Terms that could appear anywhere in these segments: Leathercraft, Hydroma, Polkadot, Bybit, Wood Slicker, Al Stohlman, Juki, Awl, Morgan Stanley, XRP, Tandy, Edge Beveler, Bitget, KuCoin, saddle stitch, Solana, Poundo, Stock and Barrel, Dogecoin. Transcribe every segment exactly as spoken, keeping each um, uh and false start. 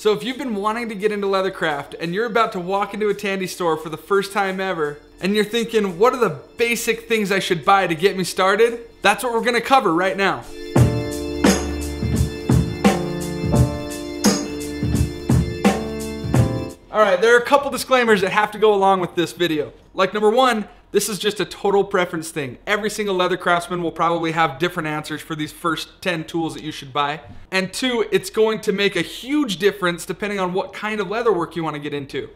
So if you've been wanting to get into leathercraft and you're about to walk into a Tandy store for the first time ever, and you're thinking, what are the basic things I should buy to get me started? That's what we're gonna cover right now. All right, there are a couple disclaimers that have to go along with this video. Like number one, this is just a total preference thing. Every single leather craftsman will probably have different answers for these first ten tools that you should buy. And two, it's going to make a huge difference depending on what kind of leather work you want to get into.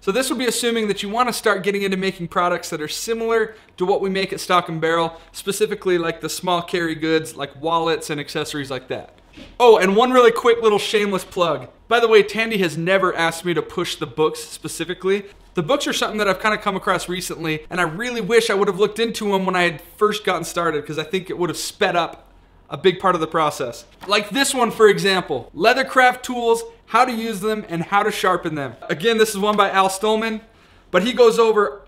So this would be assuming that you want to start getting into making products that are similar to what we make at Stock and Barrel, specifically like the small carry goods, like wallets and accessories like that. Oh, and one really quick little shameless plug. By the way, Tandy has never asked me to push the books specifically. The books are something that I've kind of come across recently, and I really wish I would have looked into them when I had first gotten started, because I think it would have sped up a big part of the process. Like this one, for example, Leathercraft Tools, How to Use Them, and How to Sharpen Them. Again, this is one by Al Stohlman, but he goes over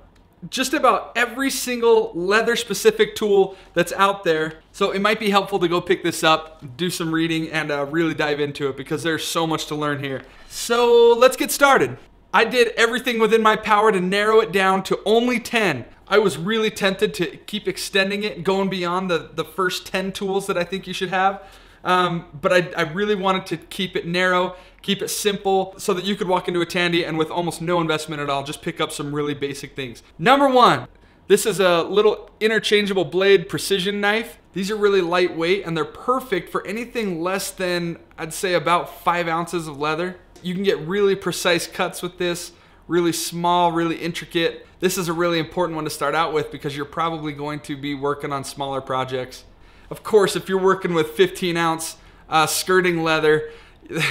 just about every single leather specific tool that's out there. So it might be helpful to go pick this up, do some reading, and uh, really dive into it, because there's so much to learn here. So let's get started. I did everything within my power to narrow it down to only ten. I was really tempted to keep extending it, going beyond the, the first ten tools that I think you should have. Um, but I, I really wanted to keep it narrow, keep it simple, so that you could walk into a Tandy and with almost no investment at all, just pick up some really basic things. Number one, this is a little interchangeable blade precision knife. These are really lightweight and they're perfect for anything less than, I'd say, about five ounces of leather. You can get really precise cuts with this, really small, really intricate. This is a really important one to start out with because you're probably going to be working on smaller projects. Of course, if you're working with fifteen ounce uh, skirting leather,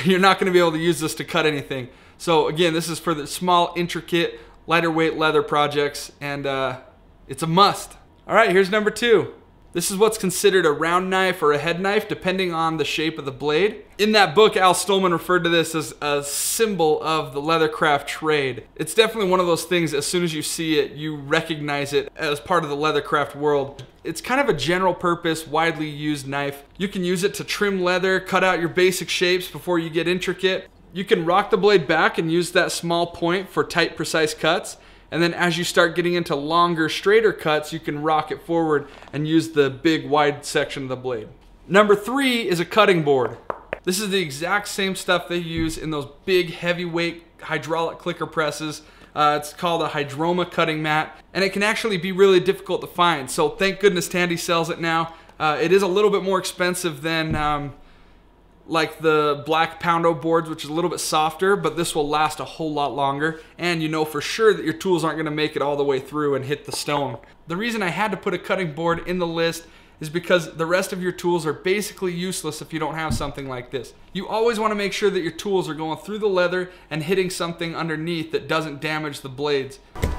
you're not going to be able to use this to cut anything. So again, this is for the small, intricate, lighter weight leather projects, and uh, it's a must. All right, here's number two. This is what's considered a round knife or a head knife, depending on the shape of the blade. In that book, Al Stohlman referred to this as a symbol of the leathercraft trade. It's definitely one of those things, as soon as you see it, you recognize it as part of the leathercraft world. It's kind of a general purpose, widely used knife. You can use it to trim leather, cut out your basic shapes before you get intricate. You can rock the blade back and use that small point for tight, precise cuts. And then as you start getting into longer, straighter cuts, you can rock it forward and use the big, wide section of the blade. Number three is a cutting board. This is the exact same stuff they use in those big, heavyweight hydraulic clicker presses. Uh, it's called a Hydroma cutting mat, and it can actually be really difficult to find. So thank goodness Tandy sells it now. Uh, it is a little bit more expensive than um, like the black Poundo boards, which is a little bit softer, but this will last a whole lot longer, and you know for sure that your tools aren't going to make it all the way through and hit the stone. The reason I had to put a cutting board in the list is because the rest of your tools are basically useless if you don't have something like this. You always want to make sure that your tools are going through the leather and hitting something underneath that doesn't damage the blades. All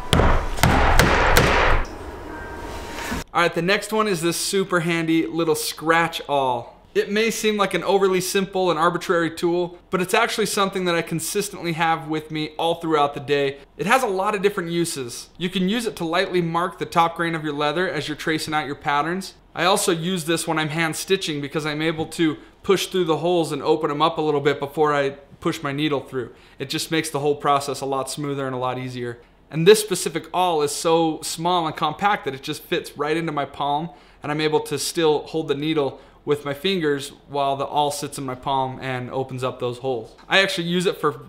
right, the next one is this super handy little scratch-all. It may seem like an overly simple and arbitrary tool, but it's actually something that I consistently have with me all throughout the day. It has a lot of different uses. You can use it to lightly mark the top grain of your leather as you're tracing out your patterns. I also use this when I'm hand stitching because I'm able to push through the holes and open them up a little bit before I push my needle through. It just makes the whole process a lot smoother and a lot easier. And this specific awl is so small and compact that it just fits right into my palm, and I'm able to still hold the needle with my fingers while the awl sits in my palm and opens up those holes. I actually use it for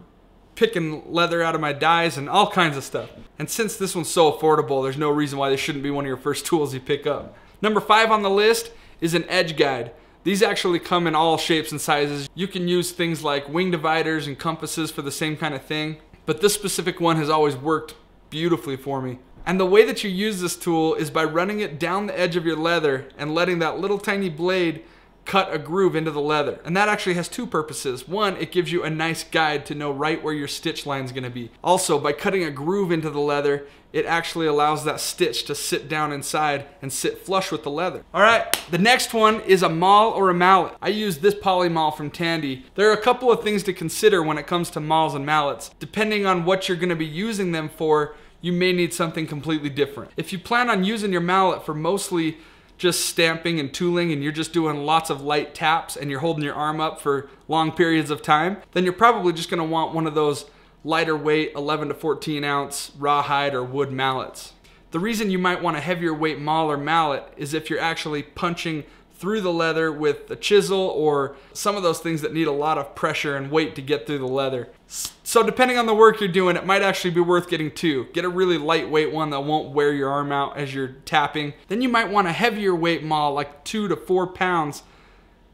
picking leather out of my dies and all kinds of stuff. And since this one's so affordable, there's no reason why this shouldn't be one of your first tools you pick up. Number five on the list is an edge guide. These actually come in all shapes and sizes. You can use things like wing dividers and compasses for the same kind of thing, but this specific one has always worked beautifully for me. And the way that you use this tool is by running it down the edge of your leather and letting that little tiny blade cut a groove into the leather. And that actually has two purposes. One, it gives you a nice guide to know right where your stitch line is going to be. Also, by cutting a groove into the leather, it actually allows that stitch to sit down inside and sit flush with the leather. All right, the next one is a maul or a mallet. I use this poly maul from Tandy. There are a couple of things to consider when it comes to mauls and mallets. Depending on what you're going to be using them for, you may need something completely different. If you plan on using your mallet for mostly just stamping and tooling and you're just doing lots of light taps and you're holding your arm up for long periods of time, then you're probably just gonna want one of those lighter weight eleven to fourteen ounce rawhide or wood mallets. The reason you might want a heavier weight mauler mallet is if you're actually punching through the leather with a chisel or some of those things that need a lot of pressure and weight to get through the leather. So depending on the work you're doing, it might actually be worth getting two. Get a really lightweight one that won't wear your arm out as you're tapping. Then you might want a heavier weight maul, like two to four pounds,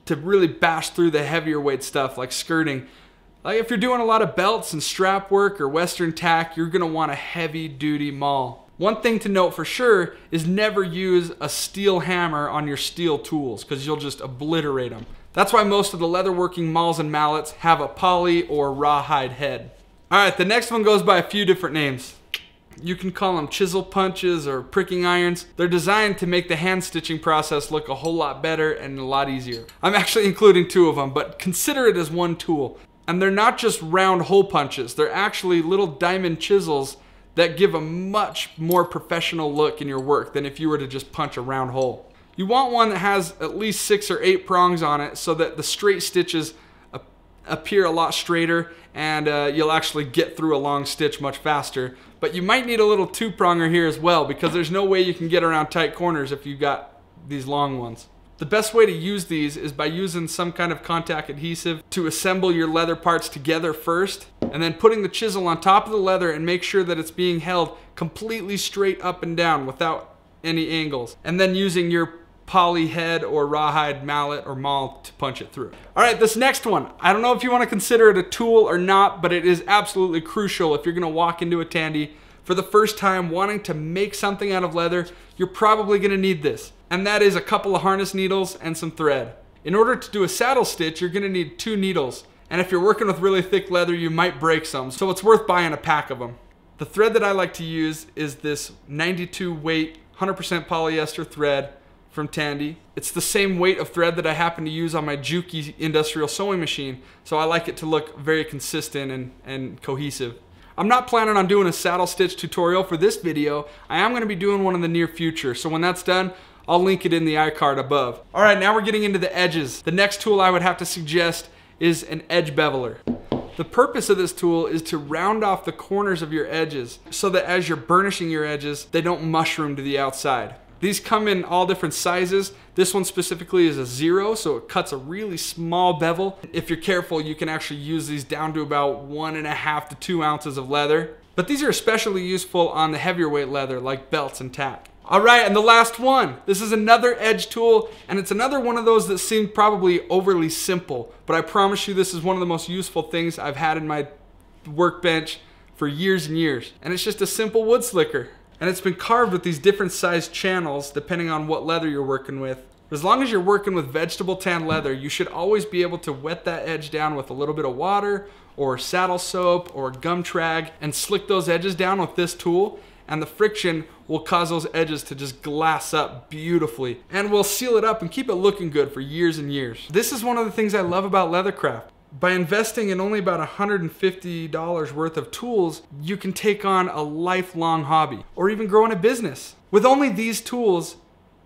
to really bash through the heavier weight stuff like skirting. Like if you're doing a lot of belts and strap work or Western tack, you're gonna want a heavy duty maul. One thing to note for sure is never use a steel hammer on your steel tools because you'll just obliterate them. That's why most of the leatherworking mauls and mallets have a poly or rawhide head. All right, the next one goes by a few different names. You can call them chisel punches or pricking irons. They're designed to make the hand stitching process look a whole lot better and a lot easier. I'm actually including two of them, but consider it as one tool. And they're not just round hole punches. They're actually little diamond chisels that give a much more professional look in your work than if you were to just punch a round hole. You want one that has at least six or eight prongs on it so that the straight stitches appear a lot straighter and uh, you'll actually get through a long stitch much faster. But you might need a little two pronger here as well because there's no way you can get around tight corners if you've got these long ones. The best way to use these is by using some kind of contact adhesive to assemble your leather parts together first, and then putting the chisel on top of the leather and make sure that it's being held completely straight up and down without any angles. And then using your poly head or rawhide mallet or maul to punch it through. All right, this next one, I don't know if you want to consider it a tool or not, but it is absolutely crucial if you're going to walk into a Tandy for the first time wanting to make something out of leather. You're probably going to need this. And that is a couple of harness needles and some thread. In order to do a saddle stitch, you're gonna need two needles. And if you're working with really thick leather, you might break some, so it's worth buying a pack of them. The thread that I like to use is this ninety-two weight, one hundred percent polyester thread from Tandy. It's the same weight of thread that I happen to use on my Juki industrial sewing machine, so I like it to look very consistent and, and cohesive. I'm not planning on doing a saddle stitch tutorial for this video. I am gonna be doing one in the near future, so when that's done, I'll link it in the iCard above. All right, now we're getting into the edges. The next tool I would have to suggest is an edge beveler. The purpose of this tool is to round off the corners of your edges so that as you're burnishing your edges, they don't mushroom to the outside. These come in all different sizes. This one specifically is a zero, so it cuts a really small bevel. If you're careful, you can actually use these down to about one and a half to two ounces of leather. But these are especially useful on the heavier weight leather like belts and tack. All right, and the last one. This is another edge tool, and it's another one of those that seemed probably overly simple, but I promise you this is one of the most useful things I've had in my workbench for years and years. And it's just a simple wood slicker. And it's been carved with these different sized channels depending on what leather you're working with. As long as you're working with vegetable tan leather, you should always be able to wet that edge down with a little bit of water or saddle soap or gum trag and slick those edges down with this tool. And the friction will cause those edges to just glass up beautifully and will seal it up and keep it looking good for years and years. This is one of the things I love about leathercraft. By investing in only about one hundred fifty dollars worth of tools, you can take on a lifelong hobby or even grow in a business. With only these tools,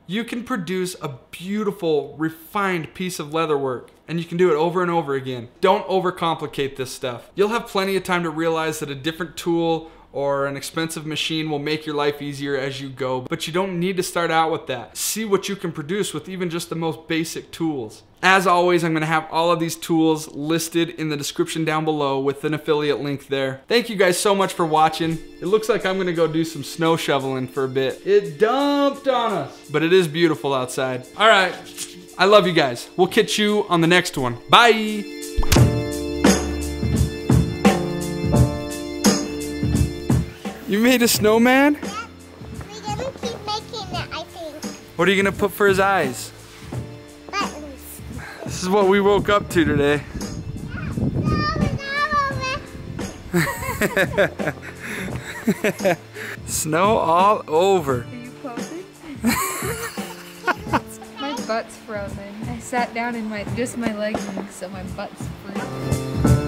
you can produce a beautiful, refined piece of leatherwork, and you can do it over and over again. Don't overcomplicate this stuff. You'll have plenty of time to realize that a different tool or an expensive machine will make your life easier as you go, but you don't need to start out with that. See what you can produce with even just the most basic tools. As always, I'm gonna have all of these tools listed in the description down below with an affiliate link there. Thank you guys so much for watching. It looks like I'm gonna go do some snow shoveling for a bit. It dumped on us, but it is beautiful outside. All right, I love you guys. We'll catch you on the next one. Bye. You made a snowman? Yeah. We're gonna keep making it, I think. What are you gonna put for his eyes? Buttons. This is what we woke up to today. Snow, over. Snow all over. Are you closing? My butt's frozen. I sat down in my just my leggings, so my butt's frozen.